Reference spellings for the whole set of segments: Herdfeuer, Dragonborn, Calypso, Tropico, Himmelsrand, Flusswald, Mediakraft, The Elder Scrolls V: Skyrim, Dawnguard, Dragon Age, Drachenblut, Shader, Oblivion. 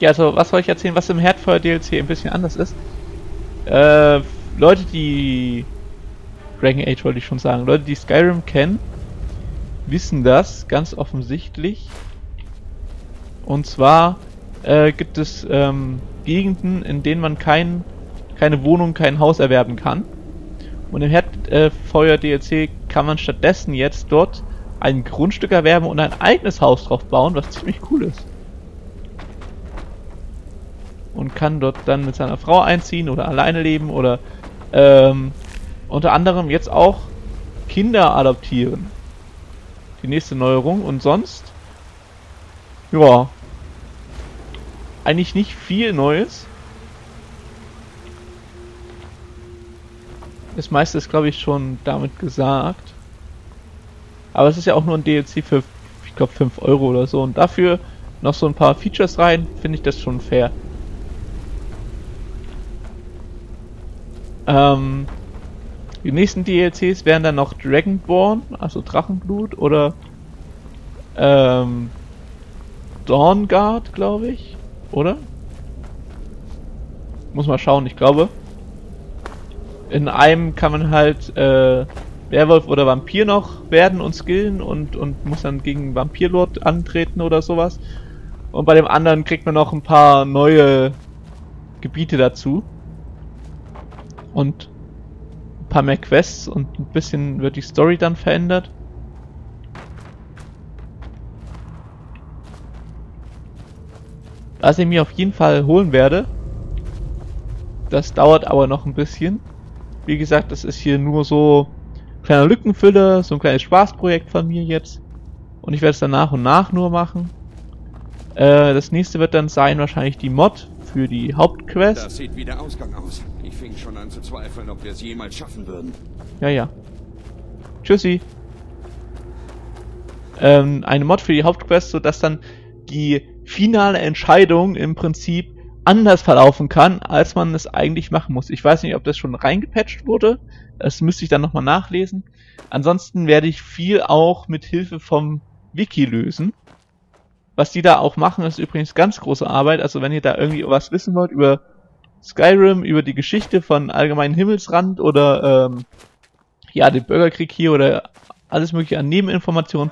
Ja, also was soll ich erzählen, was im Herdfeuer DLC ein bisschen anders ist? Leute, die Dragon Age wollte ich schon sagen, Leute, die Skyrim kennen, wissen das ganz offensichtlich. Und zwar gibt es Gegenden, in denen man keine Wohnung, kein Haus erwerben kann. Und im Herdfeuer DLC kann man stattdessen jetzt dort ein Grundstück erwerben und ein eigenes Haus drauf bauen, was ziemlich cool ist. Und kann dort dann mit seiner Frau einziehen oder alleine leben oder unter anderem jetzt auch Kinder adoptieren. Die nächste Neuerung. Und sonst, ja, eigentlich nicht viel Neues. Das meiste ist, glaube ich, schon damit gesagt. Aber es ist ja auch nur ein DLC für, ich glaube, 5 Euro oder so. Und dafür noch so ein paar Features rein, finde ich das schon fair. Die nächsten DLCs wären dann noch Dragonborn, also Drachenblut, oder Dawnguard, glaube ich, oder? Muss mal schauen, ich glaube. In einem kann man halt Werwolf oder Vampir noch werden und skillen und muss dann gegen Vampirlord antreten oder sowas. Und bei dem anderen kriegt man noch ein paar neue Gebiete dazu. Und ein paar mehr Quests und ein bisschen wird die Story dann verändert. Was ich mir auf jeden Fall holen werde. Das dauert aber noch ein bisschen. Wie gesagt, das ist hier nur so ein kleiner Lückenfüller, so ein kleines Spaßprojekt von mir jetzt. Und ich werde es dann nach und nach nur machen. Das nächste wird dann sein wahrscheinlich die Mod für die Hauptquest. Das sieht wie der Ausgang aus. Ich fing schon an zu zweifeln, ob wir es jemals schaffen würden. Ja, ja. Tschüssi. Eine Mod für die Hauptquest, sodass dann die finale Entscheidung im Prinzip anders verlaufen kann, als man es eigentlich machen muss. Ich weiß nicht, ob das schon reingepatcht wurde. Das müsste ich dann nochmal nachlesen. Ansonsten werde ich viel auch mit Hilfe vom Wiki lösen. Was die da auch machen, ist übrigens ganz große Arbeit. Also wenn ihr da irgendwie was wissen wollt über Skyrim, über die Geschichte von allgemeinen Himmelsrand oder ja, den Bürgerkrieg hier oder alles mögliche an Nebeninformationen.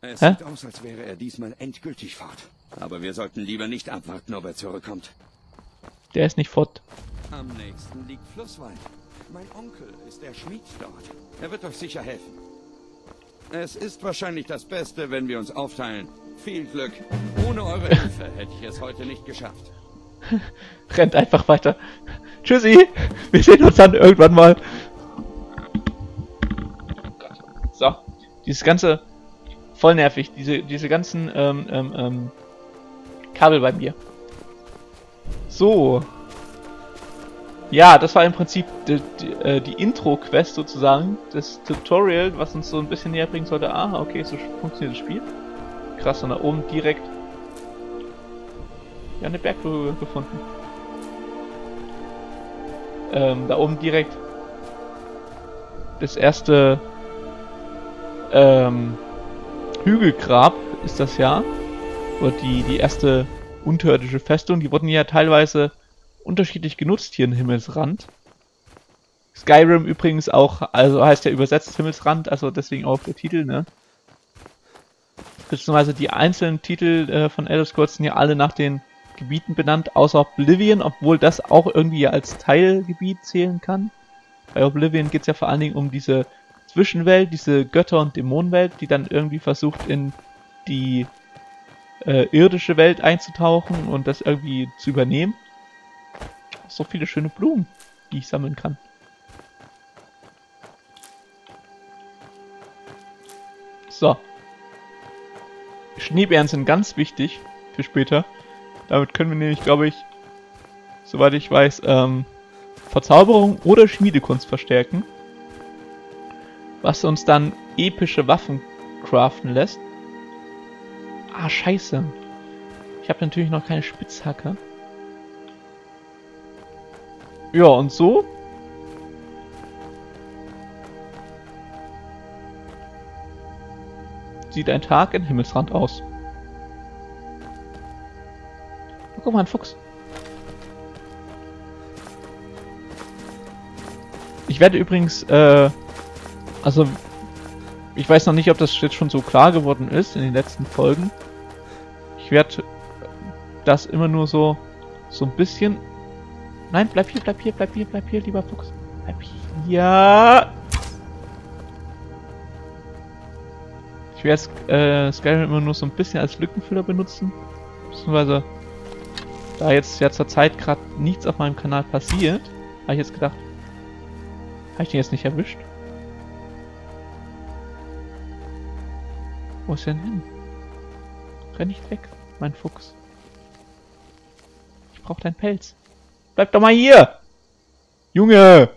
Es sieht aus, als wäre er diesmal endgültig fort. Aber wir sollten lieber nicht abwarten, ob er zurückkommt. Der ist nicht fort. Am nächsten liegt Flusswald. Mein Onkel ist der Schmied dort. Er wird euch sicher helfen. Es ist wahrscheinlich das Beste, wenn wir uns aufteilen. Viel Glück. Ohne eure Hilfe hätte ich es heute nicht geschafft. Rennt einfach weiter. Tschüssi. Wir sehen uns dann irgendwann mal. Oh Gott. So. Dieses ganze... Voll nervig. Diese ganzen Kabel bei mir. So. Ja, das war im Prinzip die Intro-Quest sozusagen. Das Tutorial, was uns so ein bisschen näher bringen sollte. Ah, okay, so funktioniert das Spiel. Krass, und da oben direkt... Ja, eine Bergbrücke gefunden. Da oben direkt... Das erste... Hügelgrab ist das ja. Oder die erste unterirdische Festung. Die wurden ja teilweise unterschiedlich genutzt hier in Himmelsrand. Skyrim übrigens auch, also heißt ja übersetzt Himmelsrand, also deswegen auch der Titel, ne? Beziehungsweise die einzelnen Titel von Elder Scrolls sind ja alle nach den Gebieten benannt, außer Oblivion, obwohl das auch irgendwie als Teilgebiet zählen kann. Bei Oblivion geht es ja vor allen Dingen um diese Zwischenwelt, diese Götter- und Dämonenwelt, die dann irgendwie versucht, in die irdische Welt einzutauchen und das irgendwie zu übernehmen. So viele schöne Blumen, die ich sammeln kann. So. Schneebären sind ganz wichtig für später. Damit können wir nämlich, glaube ich, soweit ich weiß, Verzauberung oder Schmiedekunst verstärken. Was uns dann epische Waffen craften lässt. Ah, scheiße. Ich habe natürlich noch keine Spitzhacke. Ja, und so? Sieht ein Tag in Himmelsrand aus. Guck mal, ein Fuchs. Ich werde übrigens, also ich weiß noch nicht, ob das jetzt schon so klar geworden ist in den letzten Folgen. Ich werde das immer nur so ein bisschen... Nein, bleib hier, lieber Fuchs. Bleib hier. Ich werde Skyrim immer nur so ein bisschen als Lückenfüller benutzen. Beziehungsweise, da jetzt ja zur Zeit gerade nichts auf meinem Kanal passiert, habe ich jetzt gedacht, habe ich den jetzt nicht erwischt? Wo ist der denn hin? Renn nicht weg, mein Fuchs. Ich brauche deinen Pelz. Bleib doch mal hier! Junge!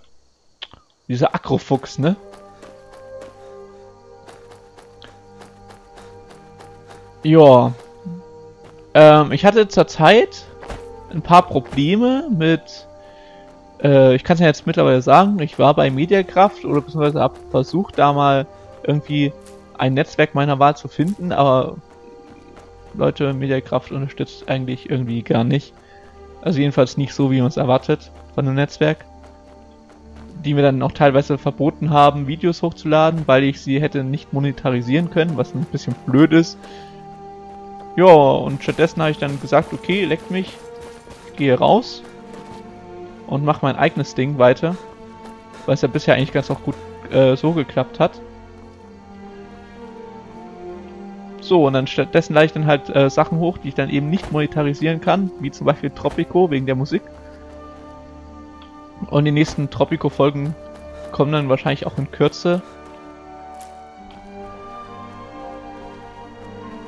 Dieser Aggro-Fuchs, ne? Ja. Ich hatte zur Zeit ein paar Probleme mit... ich kann es ja jetzt mittlerweile sagen, ich war bei Mediakraft oder beziehungsweise habe versucht, da mal irgendwie ein Netzwerk meiner Wahl zu finden, aber Leute, Mediakraft unterstützt eigentlich irgendwie gar nicht. Also jedenfalls nicht so, wie man es erwartet von einem Netzwerk. Die mir dann auch teilweise verboten haben, Videos hochzuladen, weil ich sie hätte nicht monetarisieren können, was ein bisschen blöd ist. Ja, und stattdessen habe ich dann gesagt, okay, leckt mich, ich gehe raus und mache mein eigenes Ding weiter, weil es ja bisher eigentlich ganz auch gut so geklappt hat. So, und dann stattdessen lade ich dann halt Sachen hoch, die ich dann eben nicht monetarisieren kann, wie zum Beispiel Tropico wegen der Musik. Und die nächsten Tropico-Folgen kommen dann wahrscheinlich auch in Kürze.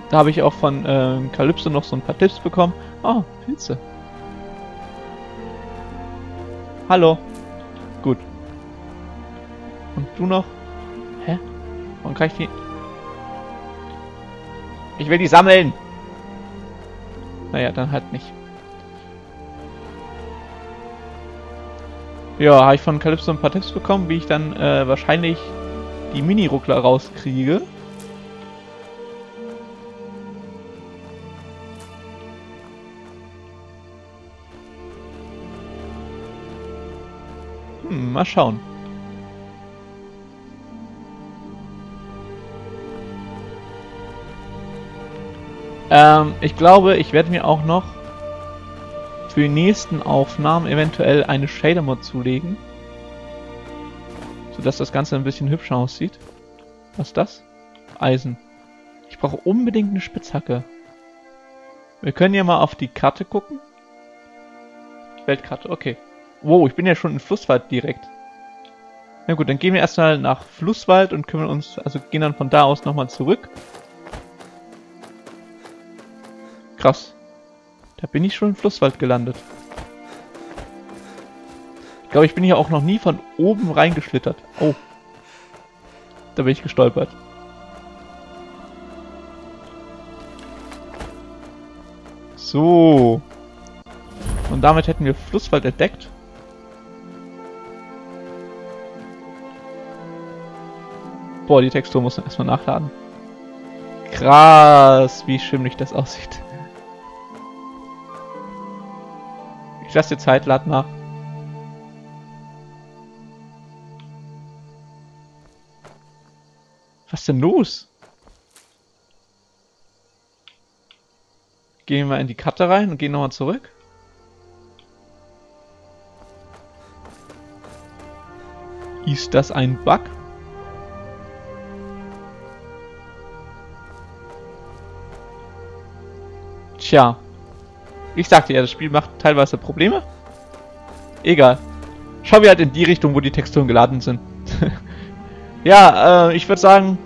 Da habe ich auch von Calypso noch so ein paar Tipps bekommen. Oh, Pilze. Hallo. Gut. Und du noch? Hä? Warum kann ich die... Ich will die sammeln! Naja, dann halt nicht. Ja, habe ich von Calypso ein paar Tipps bekommen, wie ich dann wahrscheinlich die Mini-Ruckler rauskriege. Hm, mal schauen. Ich glaube, ich werde mir auch noch für die nächsten Aufnahmen eventuell eine Shader-Mod zulegen. Sodass das Ganze ein bisschen hübscher aussieht. Was ist das? Eisen. Ich brauche unbedingt eine Spitzhacke. Wir können ja mal auf die Karte gucken. Weltkarte, okay. Wow, ich bin ja schon in Flusswald direkt. Na gut, dann gehen wir erstmal nach Flusswald und kümmern uns, also gehen dann von da aus nochmal zurück. Krass. Da bin ich schon im Flusswald gelandet. Ich glaube, ich bin hier auch noch nie von oben reingeschlittert. Oh. Da bin ich gestolpert. So. Und damit hätten wir Flusswald entdeckt. Boah, die Textur muss man erstmal nachladen. Krass, wie schimmelig das aussieht. Ich lasse die Zeit, lad nach. Was denn los? Gehen wir in die Karte rein und gehen nochmal zurück. Ist das ein Bug? Tja. Ich sagte ja, das Spiel macht teilweise Probleme. Egal. Schauen wir halt in die Richtung, wo die Texturen geladen sind. Ja, ich würde sagen,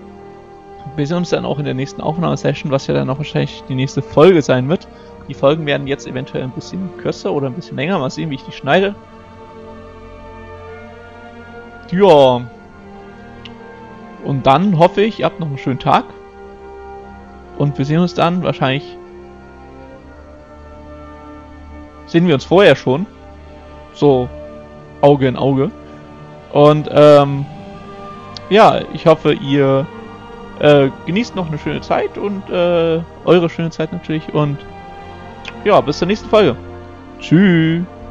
wir sehen uns dann auch in der nächsten Aufnahmesession, was ja dann auch wahrscheinlich die nächste Folge sein wird. Die Folgen werden jetzt eventuell ein bisschen kürzer oder ein bisschen länger. Mal sehen, wie ich die schneide. Ja. Und dann hoffe ich, ihr habt noch einen schönen Tag. Und wir sehen uns dann wahrscheinlich... Sehen wir uns vorher schon. So, Auge in Auge. Und, ja, ich hoffe, ihr genießt noch eine schöne Zeit und, eure schöne Zeit natürlich. Und ja, bis zur nächsten Folge. Tschüss.